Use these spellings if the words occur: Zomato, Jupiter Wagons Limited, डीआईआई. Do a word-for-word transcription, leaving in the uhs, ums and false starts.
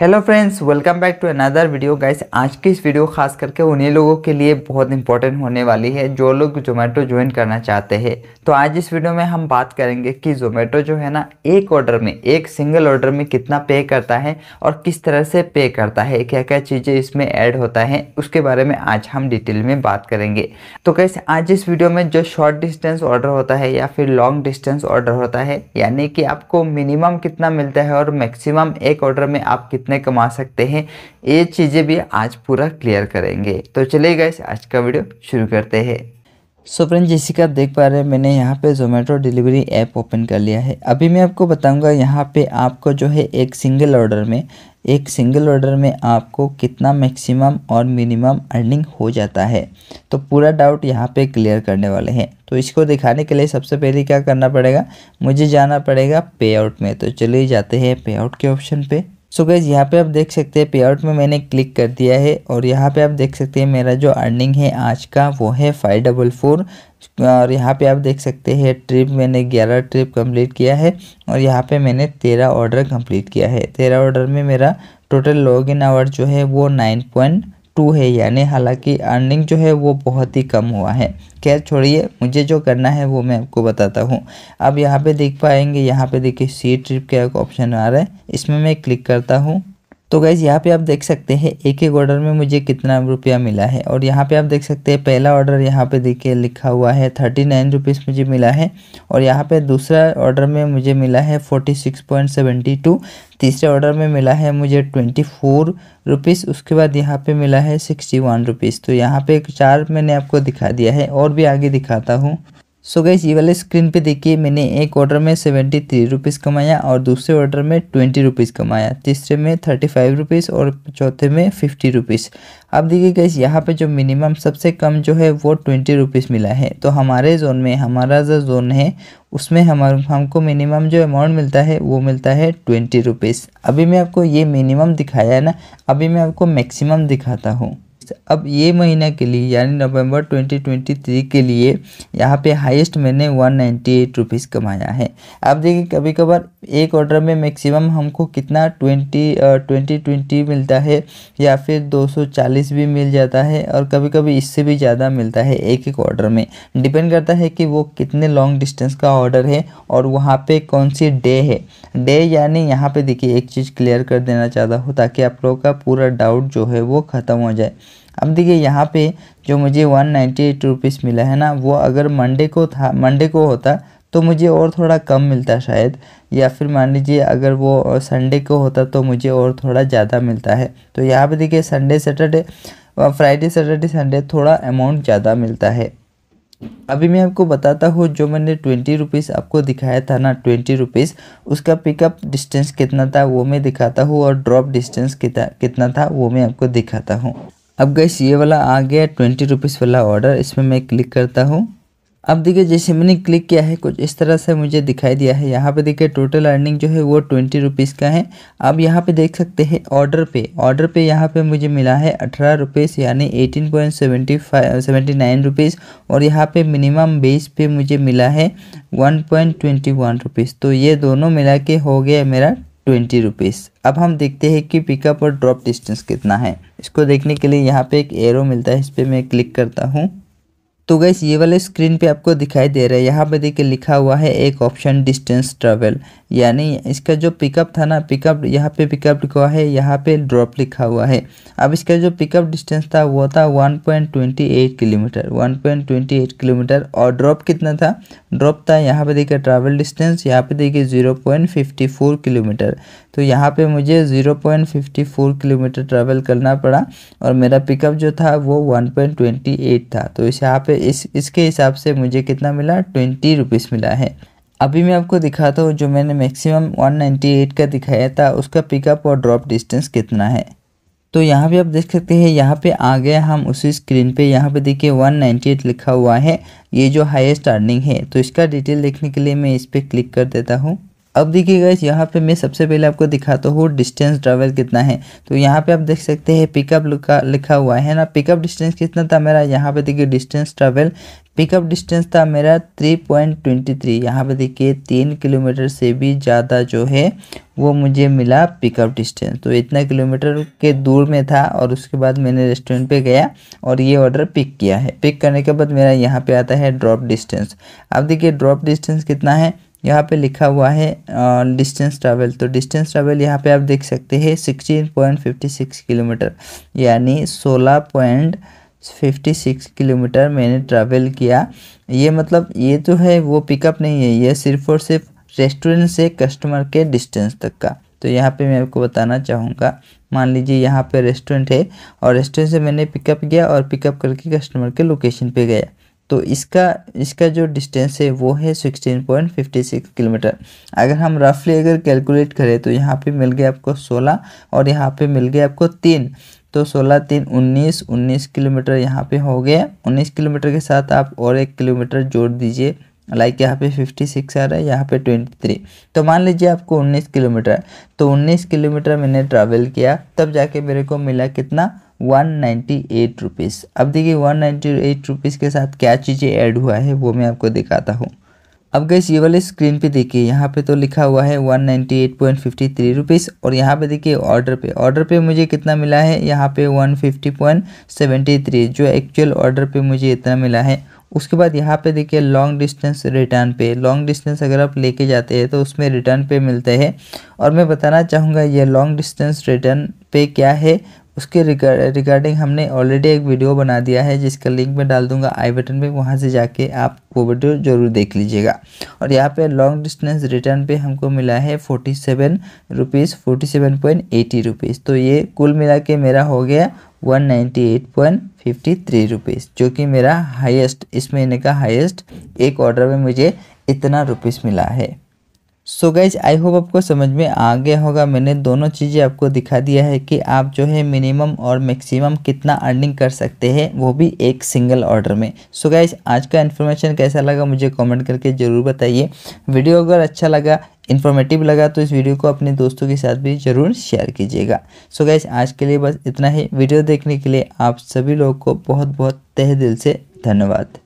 Hello friends, welcome back to another video. Guys, आज की इस वीडियो खास करके उन्हीं लोगों के लिए बहुत इंपॉर्टेंट होने वाली है जो लोग जोमेटो ज्वाइन करना चाहते हैं। तो आज इस वीडियो में हम बात करेंगे कि जोमेटो जो है ना, एक ऑर्डर में, एक सिंगल ऑर्डर में कितना पे करता है और किस तरह से पे करता है, क्या क्या चीज़ें इसमें ऐड होता है, उसके बारे में आज हम डिटेल में बात करेंगे। तो गाइस, आज इस वीडियो में जो शॉर्ट डिस्टेंस ऑर्डर होता है या फिर लॉन्ग डिस्टेंस ऑर्डर होता है, यानी कि आपको मिनिमम कितना मिलता है और मैक्सिमम एक ऑर्डर में आप कितने कमा सकते हैं, ये चीज़ें भी आज पूरा क्लियर करेंगे। तो चलिए गाइस, आज का वीडियो शुरू करते हैं। सो फ्रेंड, जैसे कि आप देख पा रहे हैं, मैंने यहाँ पे जोमेटो डिलीवरी ऐप ओपन कर लिया है। अभी मैं आपको बताऊंगा यहाँ पे आपको जो है एक सिंगल ऑर्डर में एक सिंगल ऑर्डर में आपको कितना मैक्सिमम और मिनिमम अर्निंग हो जाता है। तो पूरा डाउट यहाँ पे क्लियर करने वाले हैं। तो इसको दिखाने के लिए सबसे पहले क्या करना पड़ेगा, मुझे जाना पड़ेगा पे आउट में। तो चलिए जाते हैं पे आउट के ऑप्शन पर। सो गाइस, यहाँ पे आप देख सकते हैं पे आउट में मैंने क्लिक कर दिया है और यहाँ पे आप देख सकते हैं मेरा जो अर्निंग है आज का वो है फाइव डबल फोर। और यहाँ पे आप देख सकते हैं ट्रिप मैंने ग्यारह ट्रिप कंप्लीट किया है और यहाँ पे मैंने तेरह ऑर्डर कंप्लीट किया है। तेरह ऑर्डर में मेरा टोटल लॉग इन आवर जो है वो नाइन पॉइंट टू है, यानी हालांकि अर्निंग जो है वो बहुत ही कम हुआ है। खैर छोड़िए, मुझे जो करना है वो मैं आपको बताता हूँ। अब यहाँ पे देख पाएंगे, यहाँ पे देखिए सी ट्रिप का एक ऑप्शन आ रहा है, इसमें मैं क्लिक करता हूँ। तो गाइज, यहाँ पे आप देख सकते हैं एक एक ऑर्डर में मुझे कितना रुपया मिला है। और यहाँ पे आप देख सकते हैं पहला ऑर्डर यहाँ पे देखिए लिखा हुआ है थर्टी नाइन रुपीज़ मुझे मिला है। और यहाँ पे दूसरा ऑर्डर में मुझे मिला है forty six point seventy two. तीसरे ऑर्डर में मिला है मुझे ट्वेंटी फोर रुपीज़। उसके बाद यहाँ पे मिला है सिक्सटी वन रुपीज़। तो यहाँ पे एक चार मैंने आपको दिखा दिया है और भी आगे दिखाता हूँ। सो गाइस, ये वाले स्क्रीन पे देखिए मैंने एक ऑर्डर में सेवेंटी थ्री रुपीज़ कमाया और दूसरे ऑर्डर में ट्वेंटी रुपीज़ कमाया, तीसरे में थर्टी फाइव रुपीज़ और चौथे में फिफ्टी रुपीज़। अब देखिए गाइस, यहाँ पे जो मिनिमम सबसे कम जो है वो ट्वेंटी रुपीज़ मिला है। तो हमारे जोन में, हमारा जो जोन है उसमें हमारे हमको मिनिमम जो अमाउंट मिलता है वो मिलता है ट्वेंटी रुपीज़। अभी मैं आपको ये मिनिमम दिखाया है ना, अभी मैं आपको मैक्सिमम दिखाता हूँ। अब ये महीना के लिए यानी नवंबर ट्वेंटी ट्वेंटी थ्री के लिए यहाँ पे हाईएस्ट मैंने वन नाइन्टी एट रुपीज़ कमाया है। आप देखिए, कभी कभार एक ऑर्डर में मैक्सिमम हमको कितना ट्वेंटी ट्वेंटी मिलता है या फिर टू फोर्टी भी मिल जाता है और कभी कभी इससे भी ज़्यादा मिलता है एक एक ऑर्डर में। डिपेंड करता है कि वो कितने लॉन्ग डिस्टेंस का ऑर्डर है और वहाँ पे कौन सी डे है। डे यानी यहाँ पे देखिए एक चीज़ क्लियर कर देना चाहता हूँ ताकि आप लोगों का पूरा डाउट जो है वो ख़त्म हो जाए। अब देखिए, यहाँ पे जो मुझे वन नाइन्टी एट रुपीज़ मिला है ना, वो अगर मंडे को था मंडे को होता तो मुझे और थोड़ा कम मिलता शायद, या फिर मान लीजिए अगर वो संडे को होता तो मुझे और थोड़ा ज़्यादा मिलता है। तो यहाँ पे देखिए Sunday Saturday Friday Saturday Sunday थोड़ा अमाउंट ज़्यादा मिलता है। अभी मैं आपको बताता हूँ जो मैंने ट्वेंटी रुपीज़ आपको दिखाया था ना, ट्वेंटी रुपीज़ उसका पिकअप डिस्टेंस कितना था वो मैं दिखाता हूँ और ड्रॉप डिस्टेंस कितना कितना था वो मैं आपको दिखाता हूँ। अब गाइस, ये वाला आ गया ट्वेंटी रुपीज़ वाला ऑर्डर, इसमें मैं क्लिक करता हूँ। अब देखिए, जैसे मैंने क्लिक किया है कुछ इस तरह से मुझे दिखाई दिया है। यहाँ पे देखिए टोटल अर्निंग जो है वो ट्वेंटी रुपीज़ का है। अब यहाँ पे देख सकते हैं ऑर्डर पे ऑर्डर पे यहाँ पे मुझे मिला है अठारह रुपीज़ यानी eighteen point seventy five seventy nine rupees. और यहाँ पे मिनिमम बेस पे मुझे मिला है one point twenty one rupees. तो ये दोनों मिला के हो गया मेरा ट्वेंटी रुपीज़। अब हम देखते हैं कि पिकअप और ड्रॉप डिस्टेंस कितना है। इसको देखने के लिए यहाँ पे एक एरो मिलता है, इस पर मैं क्लिक करता हूँ। तो गाइस, ये वाले स्क्रीन पे आपको दिखाई दे रहा है, यहाँ पे देखिए लिखा हुआ है एक ऑप्शन डिस्टेंस ट्रैवल, यानी इसका जो पिकअप था ना, पिकअप यहाँ पे पिकअप लिखा हुआ है, यहाँ पे ड्रॉप लिखा हुआ है। अब इसका जो पिकअप डिस्टेंस था वो था one point twenty eight kilometre one point twenty eight kilometre. और ड्रॉप कितना था, ड्रॉप था यहाँ पे देखिए ट्रैवल डिस्टेंस, यहाँ पे देखिए zero point fifty four kilometre. तो यहाँ पे मुझे zero point fifty four kilometre travel करना पड़ा और मेरा पिकअप जो था वो वन पॉइंट ट्वेंटी एट था। तो इस यहाँ पे इस इसके हिसाब से मुझे कितना मिला, ट्वेंटी रुपीज़ मिला है। अभी मैं आपको दिखाता हूँ जो मैंने मैक्सिमम वन नाइन्टी एट का दिखाया था उसका पिकअप और ड्रॉप डिस्टेंस कितना है। तो यहाँ पे आप देख सकते हैं, यहाँ पे आ गया हम उसी स्क्रीन पे, यहाँ पे देखिए वन नाइन्टी एट लिखा हुआ है, ये जो हाईएस्ट अर्निंग है। तो इसका डिटेल देखने के लिए मैं इस पर क्लिक कर देता हूँ। अब देखिए गाइस यहाँ पे मैं सबसे पहले आपको दिखाता हूँ डिस्टेंस ट्रैवल कितना है। तो यहाँ पे आप देख सकते हैं पिकअप लिखा हुआ है ना, पिकअप डिस्टेंस कितना था मेरा, यहाँ पे देखिए डिस्टेंस ट्रैवल पिकअप डिस्टेंस था मेरा थ्री पॉइंट टू थ्री। यहाँ पे देखिए तीन किलोमीटर से भी ज़्यादा जो है वो मुझे मिला पिकअप डिस्टेंस। तो इतना किलोमीटर के दूर में था और उसके बाद मैंने रेस्टोरेंट पे गया और ये ऑर्डर पिक किया है। पिक करने के बाद मेरा यहाँ पे आता है ड्रॉप डिस्टेंस। अब देखिए ड्रॉप डिस्टेंस कितना है, यहाँ पे लिखा हुआ है डिस्टेंस ट्रैवल। तो डिस्टेंस ट्रैवल यहाँ पे आप देख सकते हैं sixteen point fifty six kilometre, यानी सोलह पॉइंट फिफ्टी सिक्स किलोमीटर मैंने ट्रैवल किया। ये मतलब ये तो है वो पिकअप नहीं है, ये सिर्फ और सिर्फ रेस्टोरेंट से कस्टमर के डिस्टेंस तक का। तो यहाँ पे मैं आपको बताना चाहूँगा, मान लीजिए यहाँ पे रेस्टोरेंट है और रेस्टोरेंट से मैंने पिकअप किया और पिकअप करके कस्टमर के लोकेशन पे गया, तो इसका इसका जो डिस्टेंस है वो है sixteen point fifty six kilometre. अगर हम रफली अगर कैलकुलेट करें तो यहाँ पे मिल गया आपको सोलह और यहाँ पे मिल गया आपको तीन, तो सोलह तीन उन्नीस, उन्नीस किलोमीटर यहाँ पे हो गया। उन्नीस किलोमीटर के साथ आप और एक किलोमीटर जोड़ दीजिए, लाइक यहाँ पे फिफ्टी सिक्स आ रहा है, यहाँ पे ट्वेंटी थ्री, तो मान लीजिए आपको उन्नीस किलोमीटर। तो उन्नीस किलोमीटर मैंने ट्रैवल किया, तब जाके मेरे को मिला कितना, वन नाइन्टी एट रुपीस। अब देखिए वन नाइन्टी एट रुपीस के साथ क्या चीज़ें ऐड हुआ है वो मैं आपको दिखाता हूँ। अब गाइस ये वाले स्क्रीन पे देखिए, यहाँ पे तो लिखा हुआ है one ninety eight point fifty three rupees और यहाँ पे देखिए ऑर्डर पे ऑर्डर पे मुझे कितना मिला है, यहाँ पे one fifty point seventy three, जो एक्चुअल ऑर्डर पे मुझे इतना मिला है। उसके बाद यहाँ पे देखिए लॉन्ग डिस्टेंस रिटर्न पे, लॉन्ग डिस्टेंस अगर आप लेके जाते हैं तो उसमें रिटर्न पे मिलते हैं। और मैं बताना चाहूँगा ये लॉन्ग डिस्टेंस रिटर्न पे क्या है, उसके रिगार्डिंग हमने ऑलरेडी एक वीडियो बना दिया है जिसका लिंक मैं डाल दूंगा आई बटन पे, वहाँ से जाके आप वो वीडियो जरूर देख लीजिएगा। और यहाँ पे लॉन्ग डिस्टेंस रिटर्न पे हमको मिला है forty seven rupees forty seven point eighty rupees. तो ये कुल मिला के मेरा हो गया one ninety eight point fifty three rupees, जो कि मेरा हाईएस्ट, इस महीने का हाईएस्ट एक ऑर्डर में मुझे इतना रुपीज़ मिला है। सो गाइज आई होप आपको समझ में आ गया होगा। मैंने दोनों चीज़ें आपको दिखा दिया है कि आप जो है मिनिमम और मैक्सिमम कितना अर्निंग कर सकते हैं, वो भी एक सिंगल ऑर्डर में। सो गाइज आज का इन्फॉर्मेशन कैसा लगा मुझे कमेंट करके ज़रूर बताइए। वीडियो अगर अच्छा लगा, इन्फॉर्मेटिव लगा तो इस वीडियो को अपने दोस्तों के साथ भी ज़रूर शेयर कीजिएगा। सो गाइज आज के लिए बस इतना ही। वीडियो देखने के लिए आप सभी लोगों को बहुत बहुत तहे दिल से धन्यवाद।